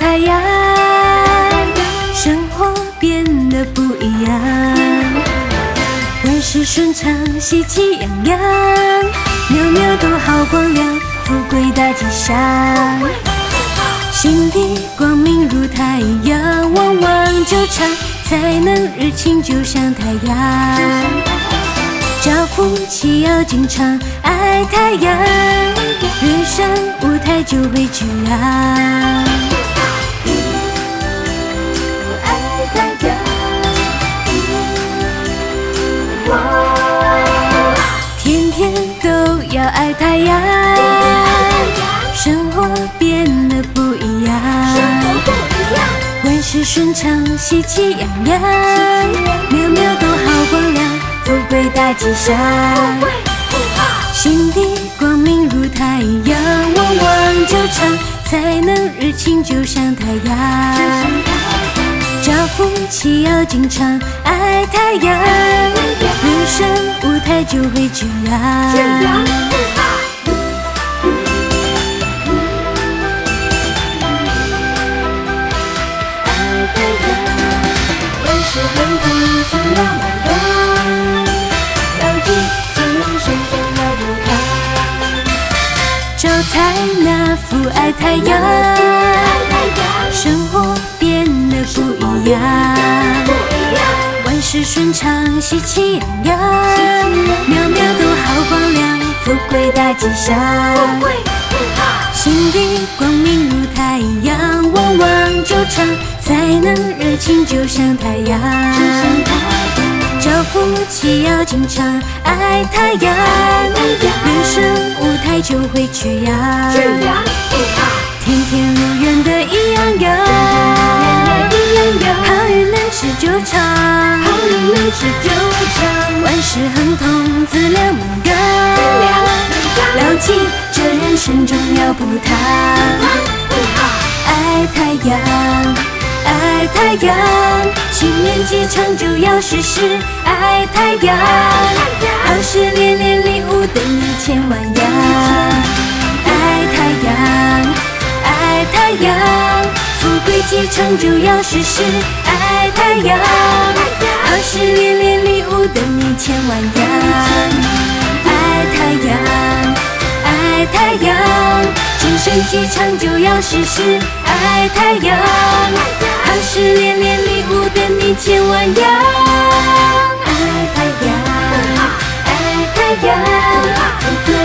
太阳，生活变得不一样。万事顺畅，喜气洋洋，秒秒都好光亮，富贵大吉祥。心地光明如太阳，往往久长，才能日清就像太阳。 造福气要经常爱太阳，人生舞台就会去啊！爱太阳，天天都要爱太阳，生活变得不一样，万事顺畅，喜气洋洋，秒秒都好光亮。 富贵大吉祥，心地光明如太阳，往往久长，才能日清就像太阳。造福气要经常爱太阳，人生舞台就会去啊。 才那副爱太阳，生活变得不一样，万事顺畅，喜气洋洋，秒秒都好光亮，富贵大吉祥。心地光明如太阳，往往久长，才能热情就像太阳。造福气要经常爱太阳，人生。 就会去呀，天天如愿的一样呀，好运能持久长，万事亨通，自量能干，牢记这人生重要不贪，爱太阳，爱太阳，新年吉祥就要时时爱太阳，好事连连礼物等你千万样。 太阳，富贵吉祥就要时时爱太阳，好事连连礼物等你千万样。爱太阳，爱太阳，人生吉祥就要时时爱太阳，好事连连礼物等你千万样。爱太阳，爱太阳。